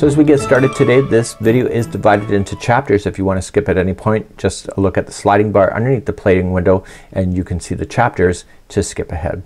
So as we get started today, this video is divided into chapters. If you want to skip at any point, just look at the sliding bar underneath the plating window and you can see the chapters to skip ahead.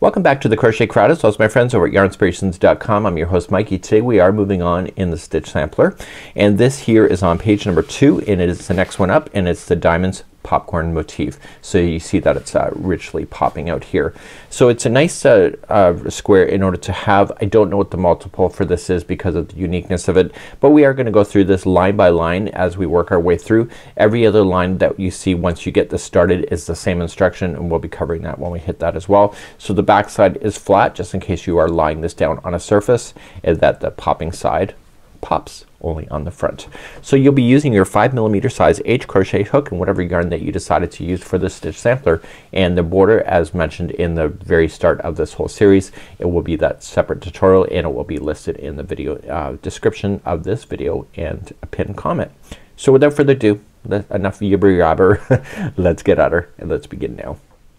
Welcome back to The Crochet Crowd, as well as my friends over at Yarnspirations.com. I'm your host Mikey. Today we are moving on in the Stitch Sampler, and this here is on page number 2, and it is the next one up, and it's the Diamonds popcorn motif. So you see that it's richly popping out here. So it's a nice square in order to have, I don't know what the multiple for this is because of the uniqueness of it, but we are going to go through this line by line as we work our way through. Every other line that you see once you get this started is the same instruction, and we'll be covering that when we hit that as well. So the back side is flat just in case you are lying this down on a surface, and that the popping side pops only on the front. So you'll be using your 5mm size H crochet hook and whatever yarn that you decided to use for this Stitch Sampler, and the border, as mentioned in the very start of this whole series, it will be that separate tutorial, and it will be listed in the video description of this video and a pinned comment. So without further ado, enough yibber yabber, let's get at her and let's begin now.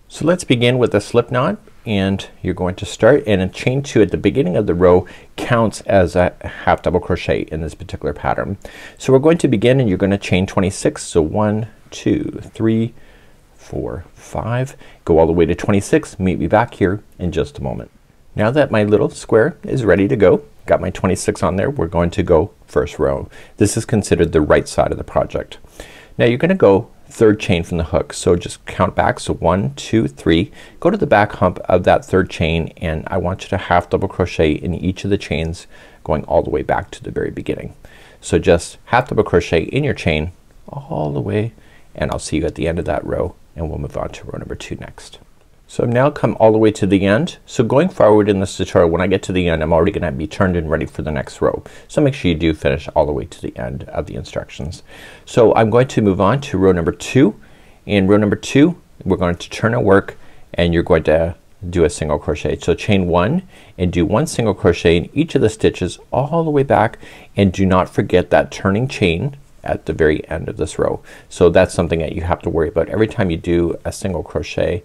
So let's begin with a slip knot, and you're going to start, and a chain 2 at the beginning of the row counts as a half double crochet in this particular pattern. So we're going to begin, and you're going to chain 26. So 1, 2, 3, 4, 5, go all the way to 26. Meet me back here in just a moment. Now that my little square is ready to go, got my 26 on there, we're going to go first row. This is considered the right side of the project. Now you're going to go third chain from the hook, so just count back. So 1, 2, 3, go to the back hump of that third chain, and I want you to half double crochet in each of the chains going all the way back to the very beginning. So just half double crochet in your chain all the way, and I'll see you at the end of that row, and we'll move on to row number 2 next. So I've now come all the way to the end. So going forward in this tutorial, when I get to the end, I'm already going to be turned and ready for the next row. So make sure you do finish all the way to the end of the instructions. So I'm going to move on to row number 2. In row number 2, we're going to turn our work, and you're going to do a single crochet. So chain 1 and do 1 single crochet in each of the stitches all the way back, and do not forget that turning chain at the very end of this row. So that's something that you have to worry about every time you do a single crochet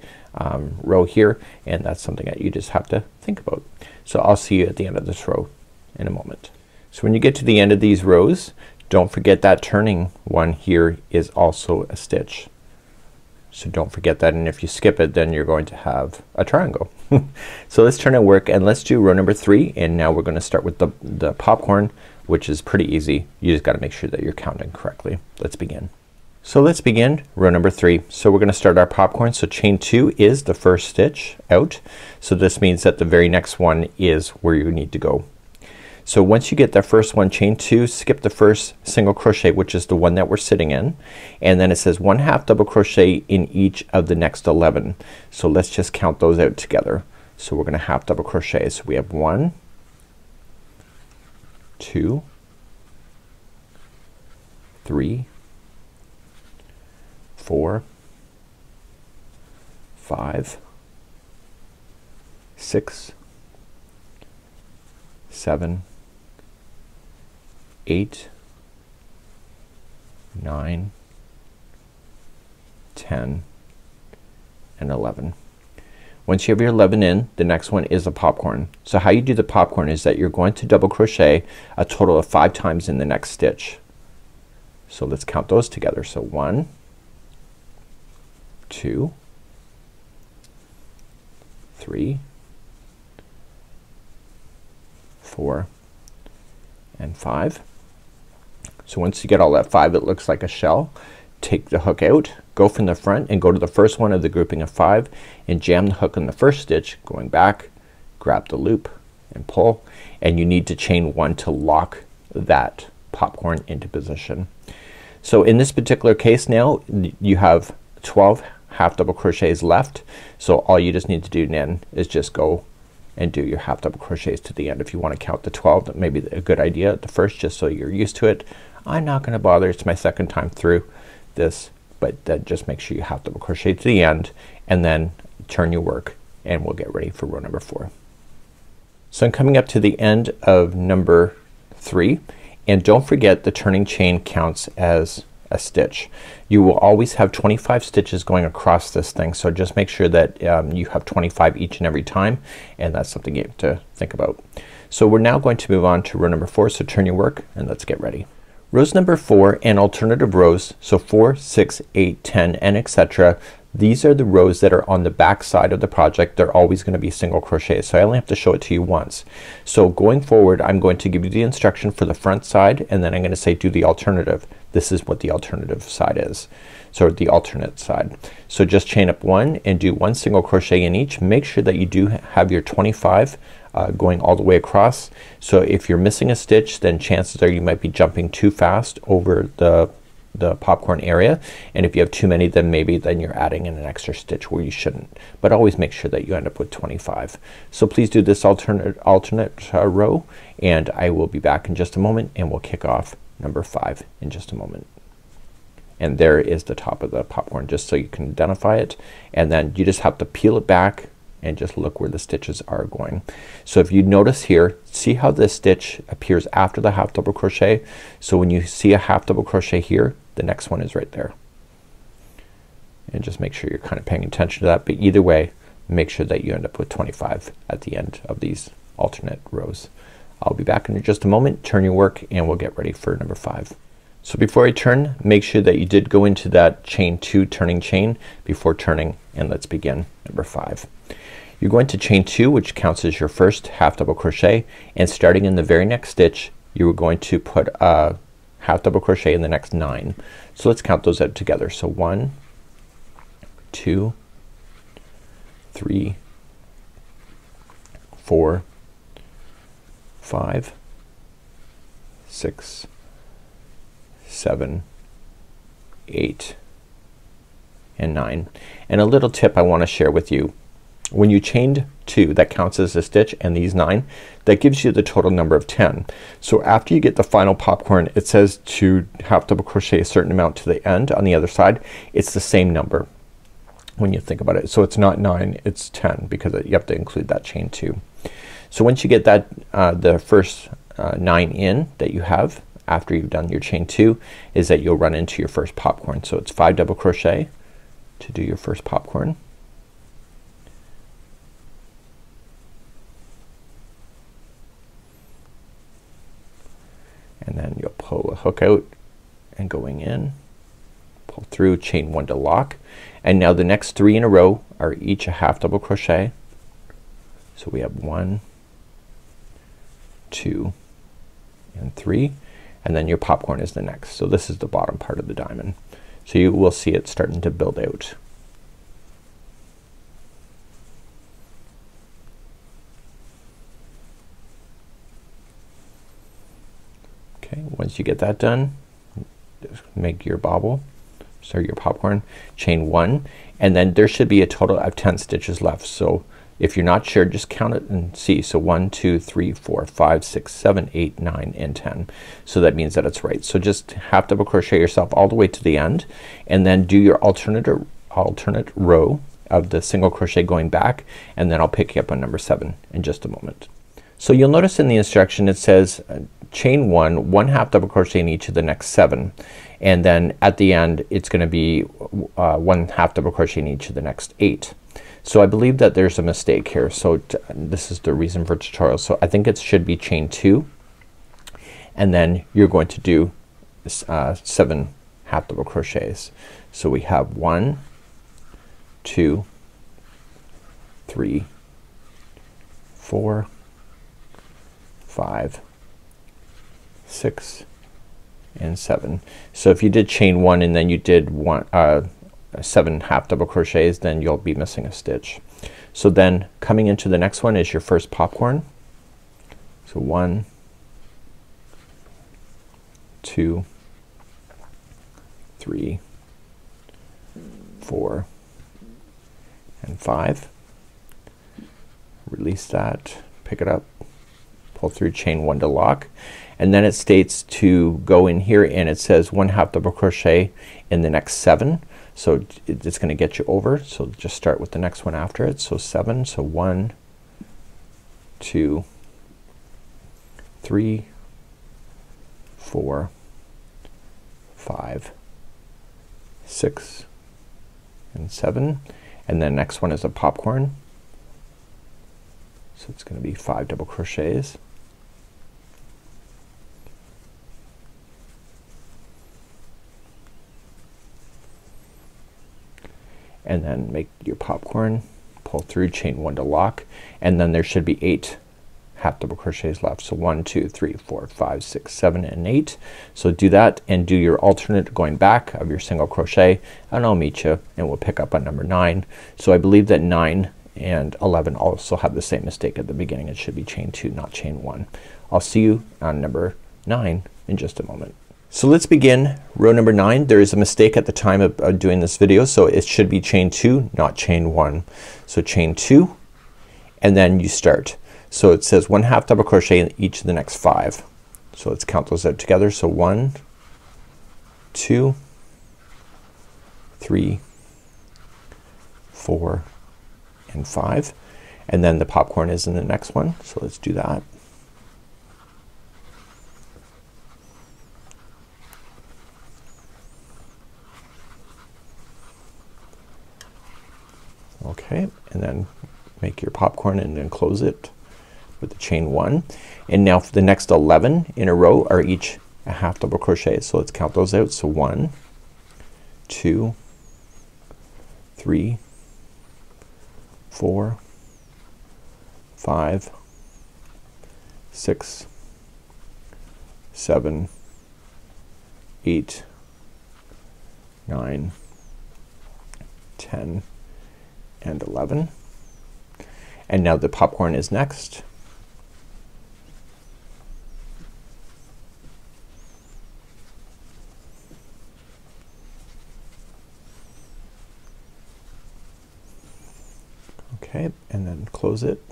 row here, and that's something that you just have to think about. So I'll see you at the end of this row in a moment. So when you get to the end of these rows, don't forget that turning one here is also a stitch. So don't forget that, and if you skip it, then you're going to have a triangle. So let's turn and work, and let's do row number 3, and now we're gonna start with the popcorn, which is pretty easy. You just gotta make sure that you're counting correctly. Let's begin. So let's begin row number 3. So we're gonna start our popcorn. So chain 2 is the first stitch out. So this means that the very next one is where you need to go. So once you get that first one, chain 2, skip the first single crochet, which is the one that we're sitting in, and then it says 1/2 double crochet in each of the next 11. So let's just count those out together. So we're gonna half double crochet. So we have 1, 2, 3, 4, 5, 6, 7, 8, 9, 10, and 11. Once you have your 11 in, the next one is a popcorn. So how you do the popcorn is that you're going to double crochet a total of 5 times in the next stitch. So let's count those together. So 1, 2, 3, 4, and 5. So once you get all that 5, it looks like a shell. Take the hook out, go from the front, and go to the first one of the grouping of 5, and jam the hook in the first stitch going back, grab the loop and pull, and you need to chain 1 to lock that popcorn into position. So in this particular case now you have 12 half double crochets left, so all you just need to do then is just go and do your half double crochets to the end. If you want to count the 12, that may be a good idea at the first just so you're used to it. I'm not gonna bother, it's my second time through this, but then just make sure you half double crochet to the end, and then turn your work, and we'll get ready for row number 4. So I'm coming up to the end of number 3, and don't forget the turning chain counts as a stitch. You will always have 25 stitches going across this thing, so just make sure that you have 25 each and every time, and that's something you have to think about. So we're now going to move on to row number 4, so turn your work and let's get ready. Rows number 4 and alternative rows, so 4, 6, 8, 10, and etc. These are the rows that are on the back side of the project. They're always going to be single crochets, so I only have to show it to you once. So going forward, I'm going to give you the instruction for the front side, and then I'm going to say do the alternative. This is what the alternative side is. So the alternate side. So just chain up one and do one single crochet in each. Make sure that you do have your 25 going all the way across. So if you're missing a stitch, then chances are you might be jumping too fast over the popcorn area, and if you have too many, then maybe you're adding in an extra stitch where you shouldn't. But always make sure that you end up with 25. So please do this alternate row, and I will be back in just a moment, and we'll kick off number 5 in just a moment. And there is the top of the popcorn, just so you can identify it, and then you just have to peel it back and just look where the stitches are going. So if you notice here, see how this stitch appears after the half double crochet. So when you see a half double crochet here, the next one is right there. And just make sure you're kind of paying attention to that, but either way, make sure that you end up with 25 at the end of these alternate rows. I'll be back in just a moment. Turn your work and we'll get ready for number 5. So before I turn, make sure that you did go into that chain 2 turning chain before turning, and let's begin number 5. You're going to chain 2, which counts as your first half double crochet, and starting in the very next stitch, you are going to put a half double crochet in the next 9. So let's count those out together. So 1, 2, 3, 4, 5, 6, 7, 8, and 9. And a little tip I want to share with you. When you chained 2, that counts as a stitch, and these 9, that gives you the total number of 10. So after you get the final popcorn, it says to half double crochet a certain amount to the end on the other side. It's the same number when you think about it. So it's not 9, it's 10, because you have to include that chain 2. So once you get that the first 9 in that you have after you've done your chain 2, is that you'll run into your first popcorn. So it's 5 double crochet to do your first popcorn. And then you'll pull a hook out and going in, pull through, chain 1 to lock, and now the next 3 in a row are each a half double crochet. So we have 1, 2, and 3, and then your popcorn is the next. So this is the bottom part of the diamond. So you will see it starting to build out. Okay, once you get that done, just make your bobble, so your popcorn, chain 1, and then there should be a total of 10 stitches left. So if you're not sure, just count it and see. So 1, 2, 3, 4, 5, 6, 7, 8, 9, and 10. So that means that it's right. So just half double crochet yourself all the way to the end, and then do your alternate row of the single crochet going back, and then I'll pick you up on number 7 in just a moment. So you'll notice in the instruction it says chain 1 half double crochet in each of the next 7, and then at the end it's gonna be 1 half double crochet in each of the next 8. So I believe that there's a mistake here. So this is the reason for tutorial. So I think it should be chain 2, and then you're going to do 7 half double crochets. So we have 1, 2, 3, 4, 5, 6, and 7. So if you did chain 1 and then you did 7 half double crochets, then you'll be missing a stitch. So then coming into the next one is your first popcorn. So 1, 2, 3, 4, and 5. Release that, pick it up, pull through, chain 1 to lock, and then it states to go in here, and it says 1 half double crochet in the next 7. So it's gonna get you over, so just start with the next one after it. So 7, so 1, 2, 3, 4, 5, 6 and 7, and then next one is a popcorn, so it's going to be 5 double crochets. And then make your popcorn, pull through, chain 1 to lock, and then there should be 8 half double crochets left. So 1, 2, 3, 4, 5, 6, 7, and 8. So do that and do your alternate going back of your single crochet, and I'll meet you and we'll pick up on number 9. So I believe that 9 and 11 also have the same mistake at the beginning. It should be chain 2, not chain 1. I'll see you on number 9 in just a moment. So let's begin row number 9. There is a mistake at the time of doing this video, so it should be chain 2, not chain 1. So chain 2 and then you start. So it says 1/2 double crochet in each of the next 5. So let's count those out together. So 1, 2, 3, 4, and 5. And then the popcorn is in the next one. So let's do that. Okay, and then make your popcorn and then close it with the chain 1. And now for the next 11 in a row are each a half double crochet. So let's count those out. So 1, 2, 3, 4, 5, 6, 7, 8, 9, 10, and 11. And now the popcorn is next. Okay, and then close it.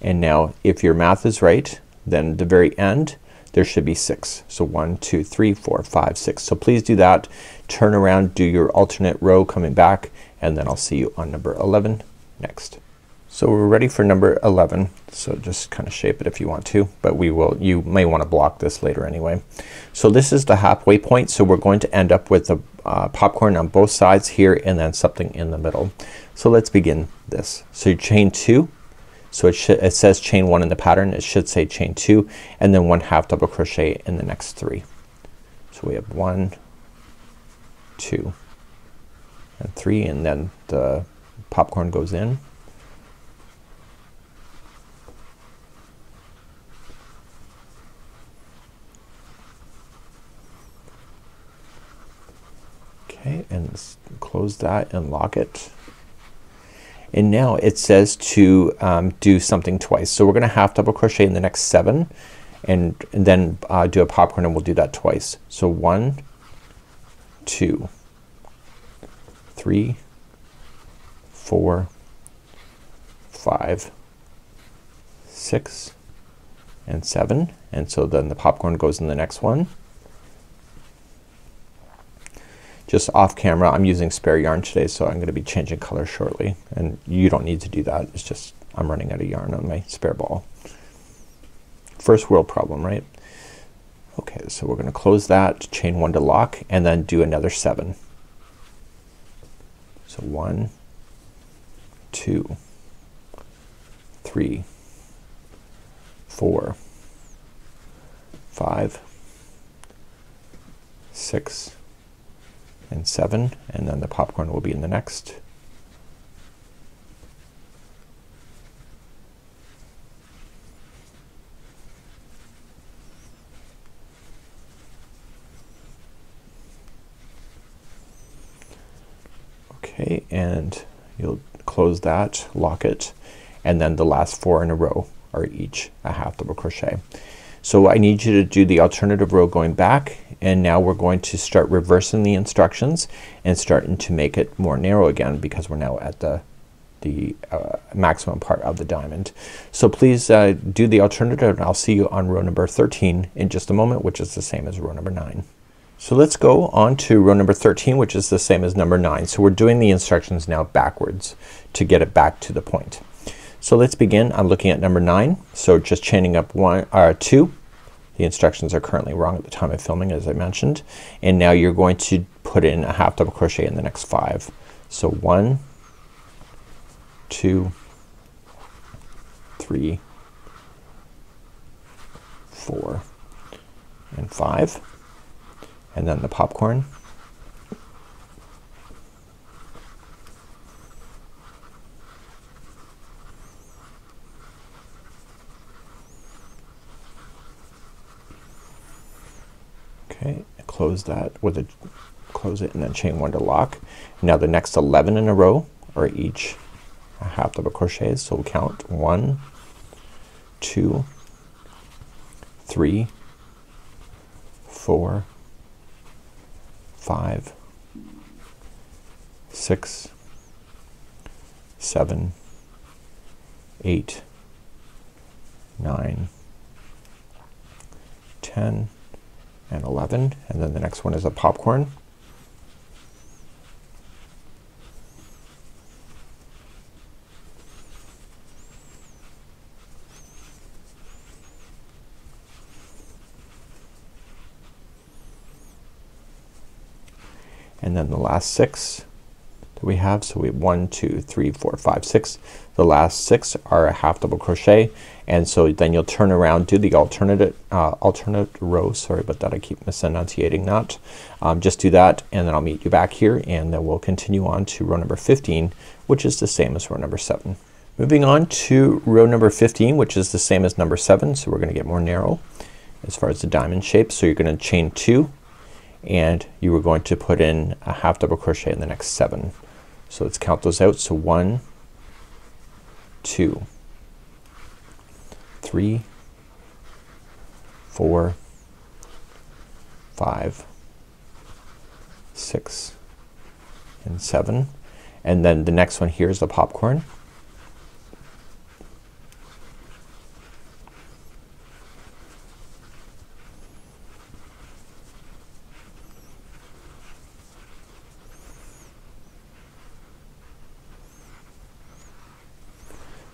And now if your math is right, then the very end there should be 6. So 1, 2, 3, 4, 5, 6. So please do that. Turn around, do your alternate row coming back, and then I'll see you on number 11 next. So we're ready for number 11. So just kind of shape it if you want to, but we will, you may want to block this later anyway. So this is the halfway point. So we're going to end up with a popcorn on both sides here and then something in the middle. So let's begin this. So you chain 2. So it says chain 1 in the pattern. It should say chain 2 and then 1/2 double crochet in the next 3. So we have 1, 2, and 3, and then the popcorn goes in. Okay, and close that and lock it. And now it says to do something twice. So we're gonna half double crochet in the next 7 and then do a popcorn, and we'll do that twice. So 1, 2, 3, 4, 5, 6, and 7. And so then the popcorn goes in the next one. Just off camera, I'm using spare yarn today, so I'm gonna be changing color shortly, and you don't need to do that. It's just I'm running out of yarn on my spare ball. First world problem, right? Okay, so we're gonna close that, chain 1 to lock, and then do another 7. So 1, 2, 3, 4, 5, 6, and 7, and then the popcorn will be in the next. Okay, and you'll close that, lock it, and then the last 4 in a row are each a half double crochet. So I need you to do the alternative row going back, and now we're going to start reversing the instructions and starting to make it more narrow again, because we're now at the maximum part of the diamond. So please do the alternative, and I'll see you on row number 13 in just a moment, which is the same as row number 9. So let's go on to row number 13, which is the same as number 9. So we're doing the instructions now backwards to get it back to the point. So let's begin. I'm looking at number 9. So just chaining up 2, The instructions are currently wrong at the time of filming, as I mentioned. And now you're going to put in a half double crochet in the next 5. So 1, 2, 3, 4, and 5, and then the popcorn. Okay, close that with a close it and then chain 1 to lock. Now the next 11 in a row are each a half double crochets, so we'll count 1, 2, 3, 4, 5, 6, 7, 8, 9, 10, and 11, and then the next one is a popcorn. And then the last 6 that we have, so we have 1, 2, 3, 4, 5, 6. The last 6 are a half double crochet, and so then you'll turn around, do the alternate row. Sorry about that, I keep misenunciating that. Just do that, and then I'll meet you back here, and then we'll continue on to row number 15, which is the same as row number 7. Moving on to row number 15, which is the same as number 7, so we're gonna get more narrow as far as the diamond shape. So you're gonna chain 2, and you are going to put in a half double crochet in the next 7. So let's count those out. So 1, 2, 3, 4, 5, 6, and 7. And then the next one here is the popcorn.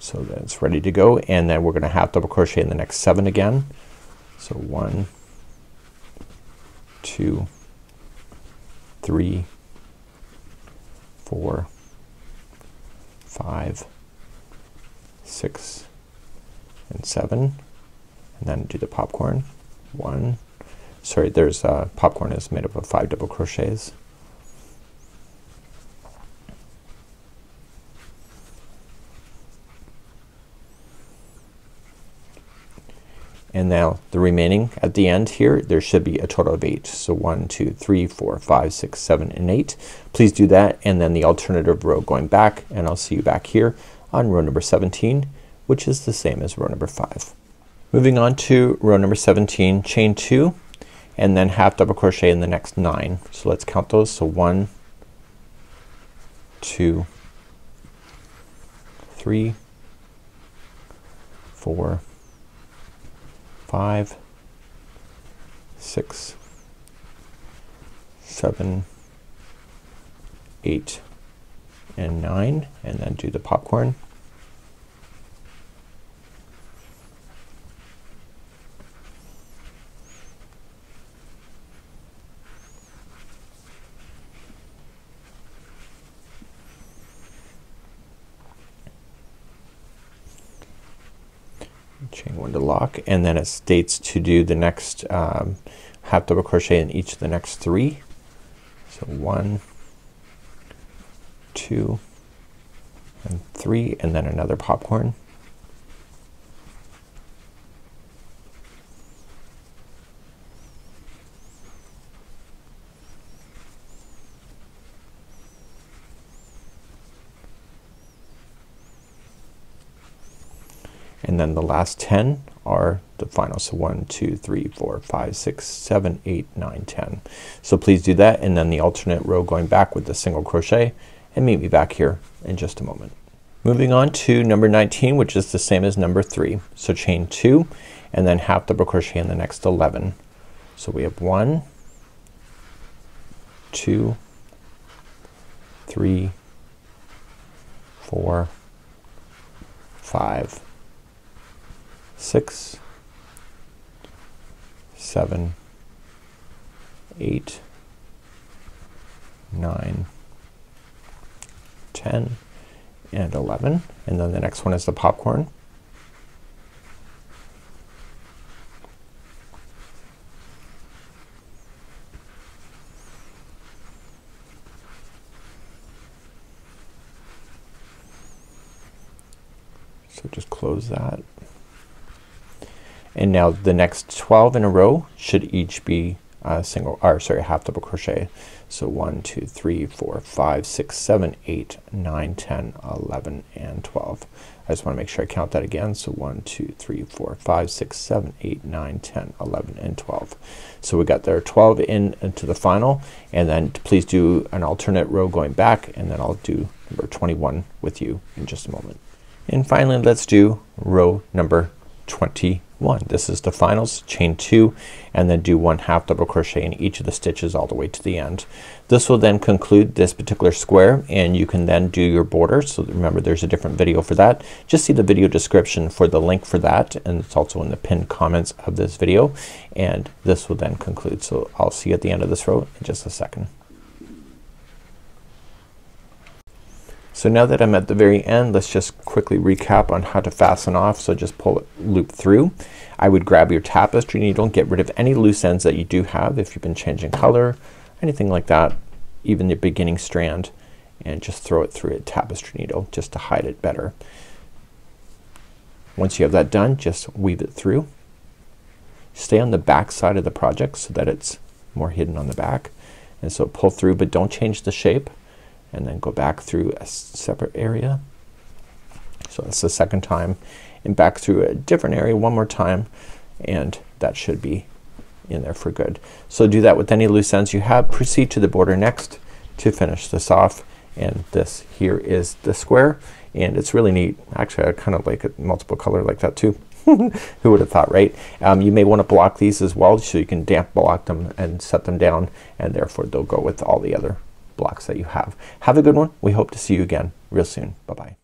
So that's ready to go, and then we're gonna half double crochet in the next 7 again. So 1, 2, 3, 4, 5, 6, and 7, and then do the popcorn. 1, sorry, there's popcorn is made up of 5 double crochets. And now the remaining at the end here, there should be a total of 8. So 1, 2, 3, 4, 5, 6, 7, and 8. Please do that, and then the alternative row going back, and I'll see you back here on row number 17, which is the same as row number 5. Moving on to row number 17, chain 2, and then half double crochet in the next 9. So let's count those. So 1, 2, 3, 4, 5, 6, 7, 8, and 9, and then do the popcorn. Chain 1 to lock, and then it states to do the next half double crochet in each of the next 3. So 1, 2, and 3, and then another popcorn. And then the last 10 are the final. So 1, 2, 3, 4, 5, 6, 7, 8, 9, 10. So please do that, and then the alternate row going back with the single crochet, and meet me back here in just a moment. Moving on to number 19, which is the same as number 3. So chain 2, and then half double crochet in the next 11. So we have 1, 2, 3, 4, 5, 6, 7, 8, 9, 10, and 11. And then the next one is the popcorn. So just close that. And now the next 12 in a row should each be half double crochet. So 1, 2, 3, 4, 5, 6, 7, 8, 9, 10, 11, and 12. I just want to make sure I count that again. So 1, 2, 3, 4, 5, 6, 7, 8, 9, 10, 11, and 12. So we got there 12 into the final, and then please do an alternate row going back, and then I'll do number 21 with you in just a moment. And finally let's do row number 21. This is the finals. Chain 2 and then do 1 half double crochet in each of the stitches all the way to the end. This will then conclude this particular square, and you can then do your border. So remember there's a different video for that. Just see the video description for the link for that, and it's also in the pinned comments of this video. And this will then conclude. So I'll see you at the end of this row in just a second. So now that I'm at the very end, let's just quickly recap on how to fasten off. So just pull it, loop through. I would grab your tapestry needle and get rid of any loose ends that you do have, if you've been changing color, anything like that, even the beginning strand, and just throw it through a tapestry needle just to hide it better. Once you have that done, just weave it through. Stay on the back side of the project so that it's more hidden on the back, and so pull through but don't change the shape, and then go back through a separate area. So that's the second time, and back through a different area one more time, and that should be in there for good. So do that with any loose ends you have. Proceed to the border next to finish this off, and this here is the square, and it's really neat. Actually I kinda like it multiple color like that too. Who would have thought, right? You may want to block these as well, so you can damp block them and set them down, and therefore they'll go with all the other blocks that you have. Have a good one. We hope to see you again real soon. Bye-bye.